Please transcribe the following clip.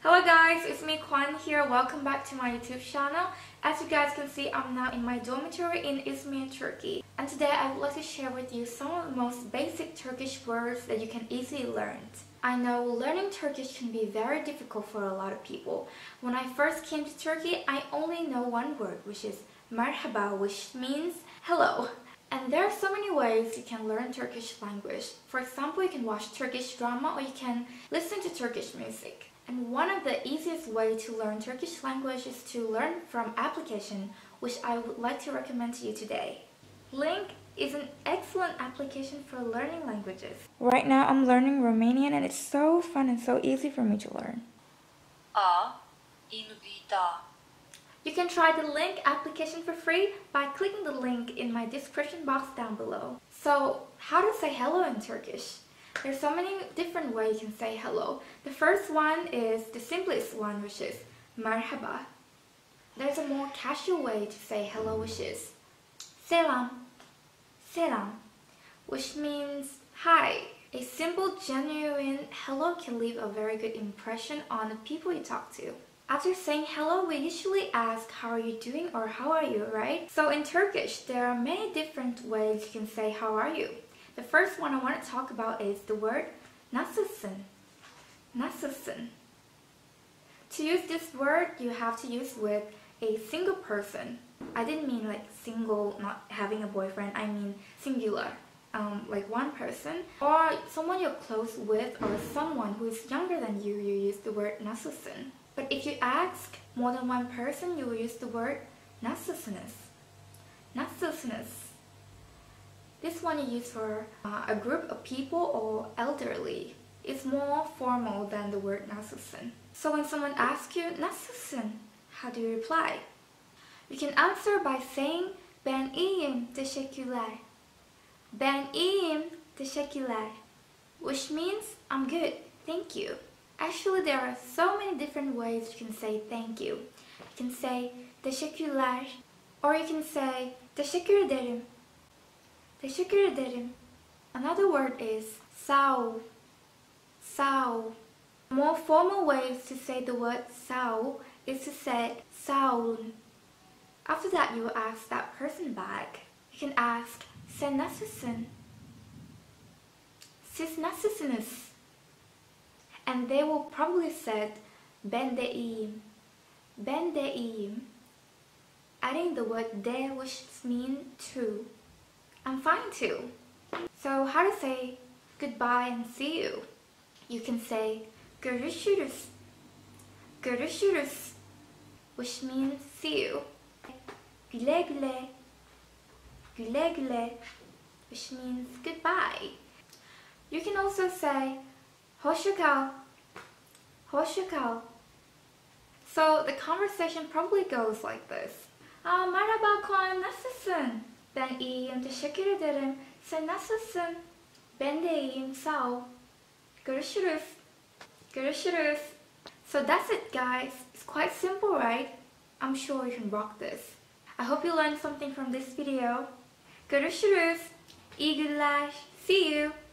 Hello guys, it's me Kwan here. Welcome back to my YouTube channel. As you guys can see, I'm now in my dormitory in Izmir, Turkey. And today I would like to share with you some of the most basic Turkish words that you can easily learn. I know learning Turkish can be very difficult for a lot of people. When I first came to Turkey, I only know one word, which is merhaba, which means hello. And there are so many ways you can learn Turkish language. For example, you can watch Turkish drama or you can listen to Turkish music. And one of the easiest ways to learn Turkish language is to learn from application, which I would like to recommend to you today. Ling is an excellent application for learning languages. Right now I'm learning Romanian and it's so fun and so easy for me to learn. You can try the Ling application for free by clicking the link in my description box down below. So, how to say hello in Turkish? There's so many different ways you can say hello. The first one is the simplest one, which is merhaba. There's a more casual way to say hello, which is selam, selam, which means hi. A simple, genuine hello can leave a very good impression on the people you talk to. After saying hello, we usually ask how are you doing or how are you, right? So in Turkish, there are many different ways you can say how are you. The first one I want to talk about is the word nasılsın, nasılsın. To use this word, you have to use with a single person. I didn't mean like single, not having a boyfriend, I mean singular, like one person. Or someone you're close with or someone who is younger than you, you use the word nasılsın. But if you ask more than one person, you will use the word nasılsınız, nasılsınız. This one you use for a group of people or elderly. It's more formal than the word nasılsın. So when someone asks you, nasılsın? How do you reply? You can answer by saying, Ben iyiyim, teşekkürler. Ben iyiyim, teşekkürler. Which means, I'm good, thank you. Actually, there are so many different ways you can say thank you. You can say, teşekkürler. Or you can say, teşekkür ederim. Teşekkür ederim. Another word is sağ ol, sağ ol. More formal ways to say the word sağ ol is to say sağ olun. After that, you will ask that person back. You can ask sen nasılsın, siz nasılsınız, and they will probably say Bende'im, Bende'im, adding the word de, which means to. I'm fine too. So how to say goodbye and see you? You can say Görüşürüz, Görüşürüz, which means see you. Güle güle, Güle güle, which means goodbye. You can also say Hoşça kal, Hoşça kal. So the conversation probably goes like this. Merhaba Kwan, nasılsın? Ben iyiyim, teşekkür ederim. Sen nasılsın? Ben de iyiyim, sağ ol. Görüşürüz. Görüşürüz. So that's it guys. It's quite simple, right? I'm sure you can rock this. I hope you learned something from this video. Görüşürüz. İyi günler. See you.